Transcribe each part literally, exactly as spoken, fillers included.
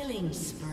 Killing spree.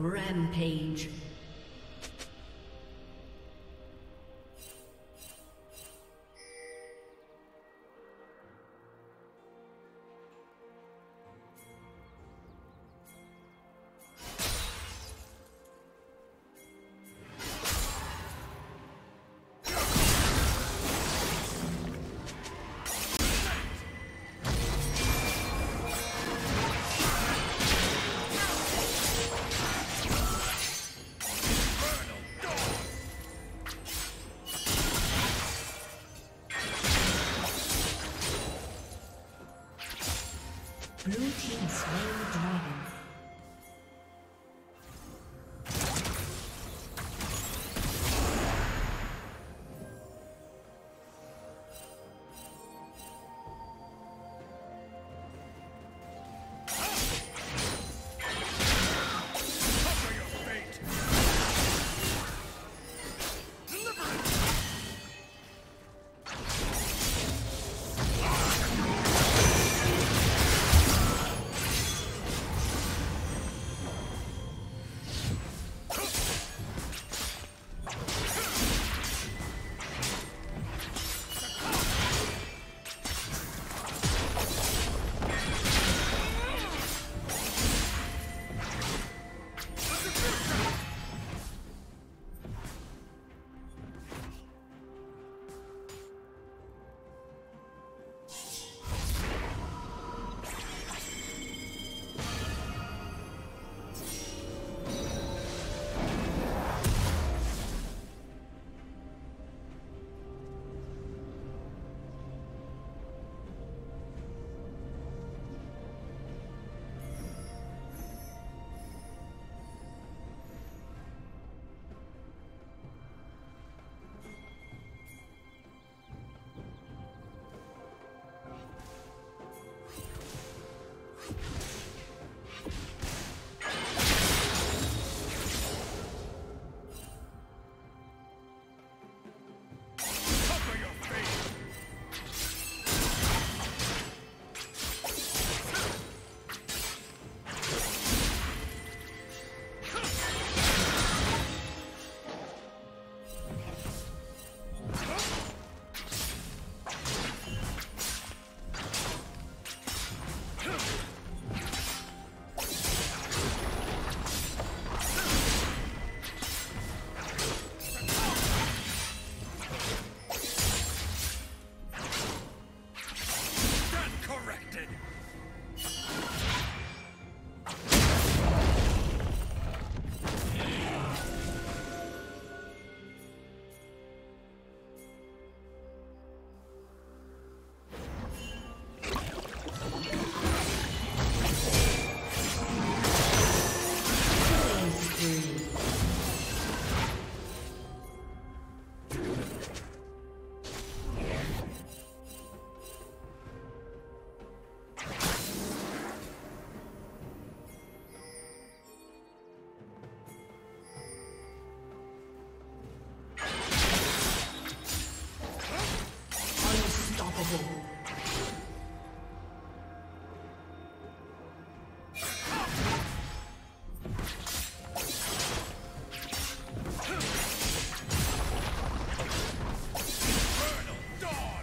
Rampage.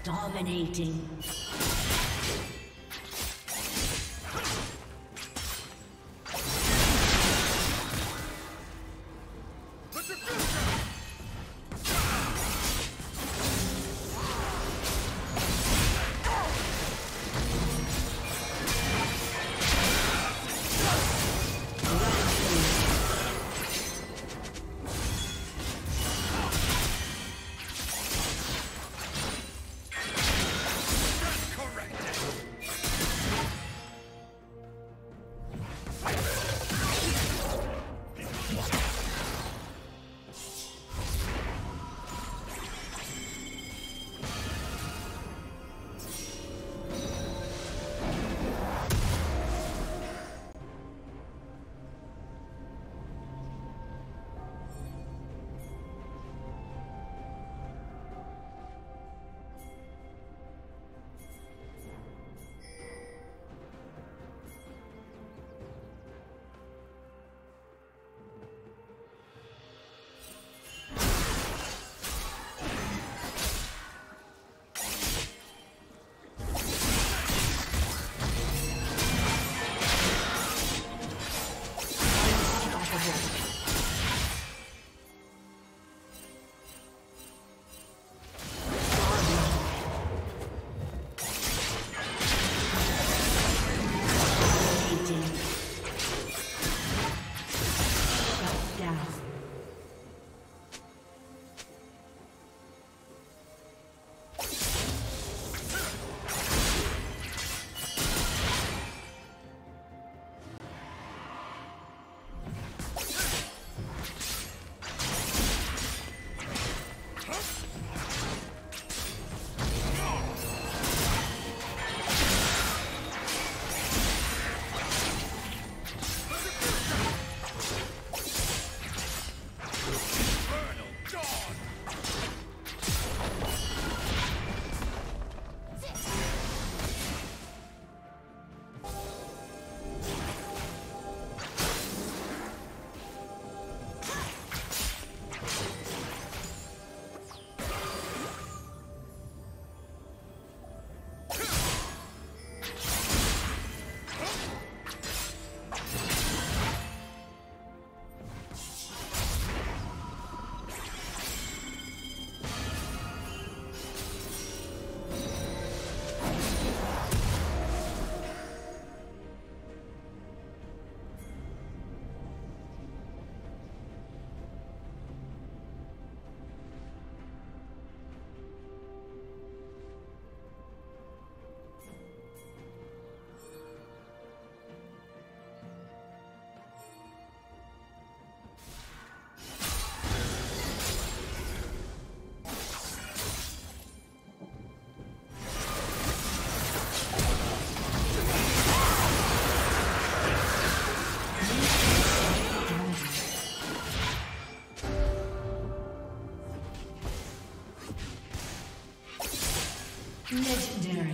Dominating. Legendary.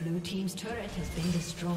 Blue team's turret has been destroyed.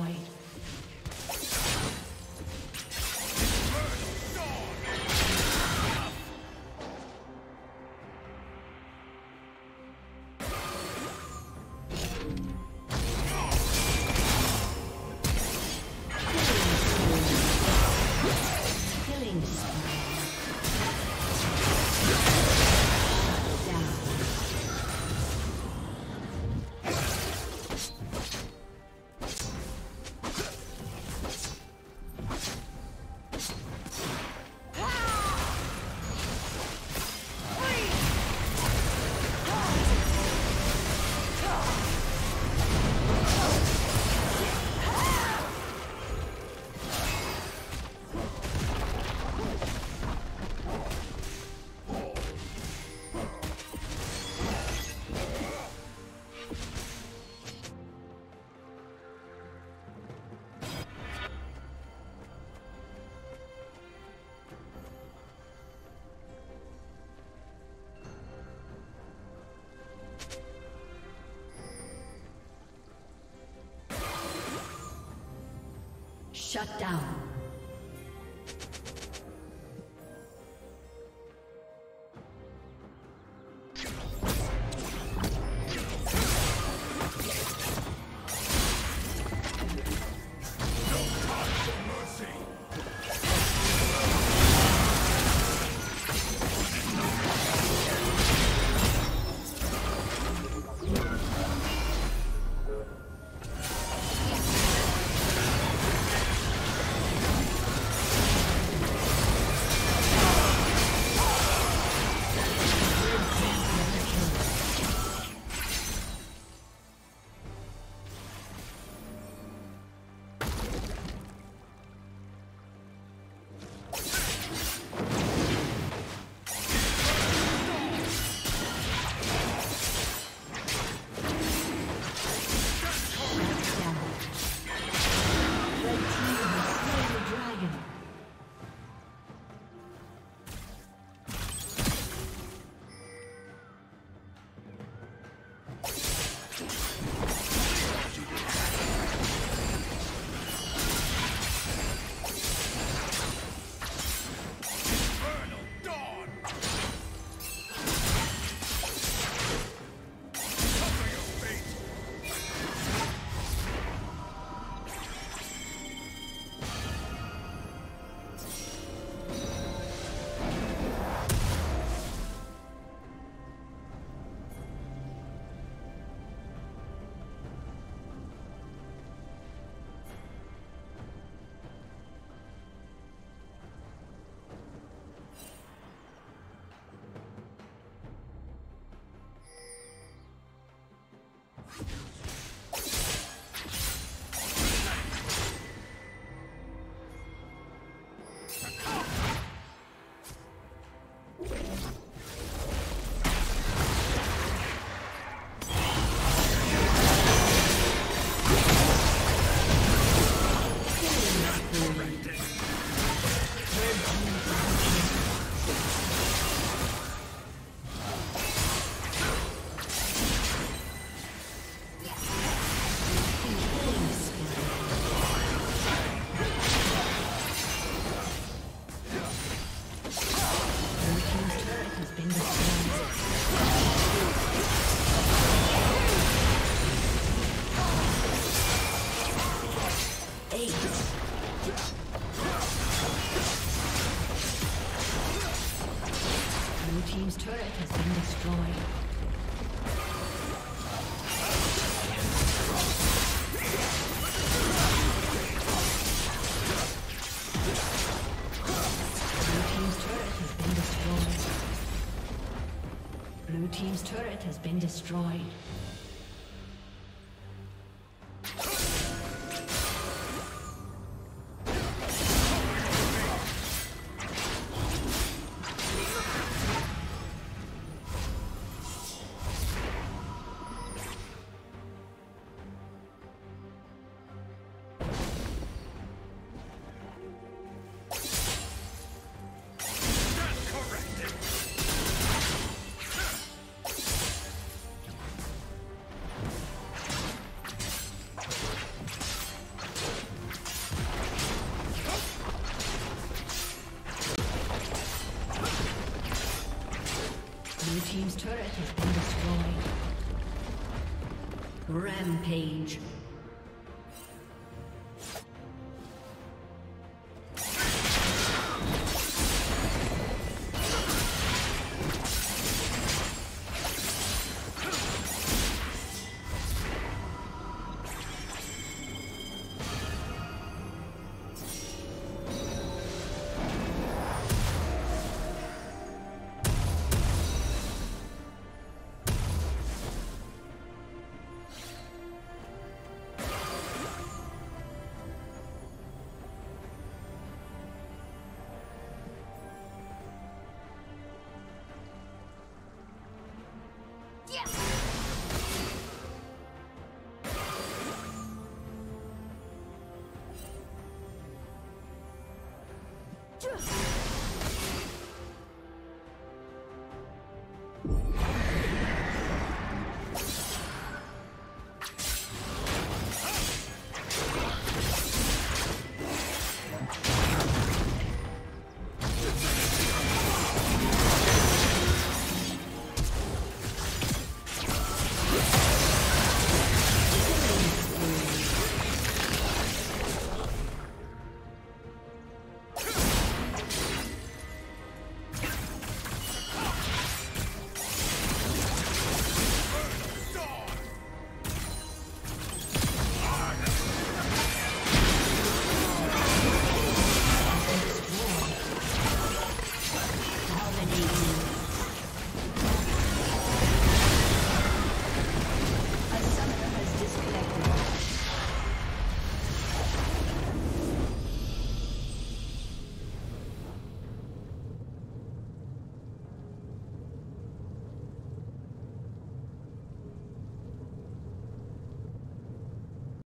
Shut down. Blue team's been destroyed. Team's turret has been destroyed. Rampage. Yes!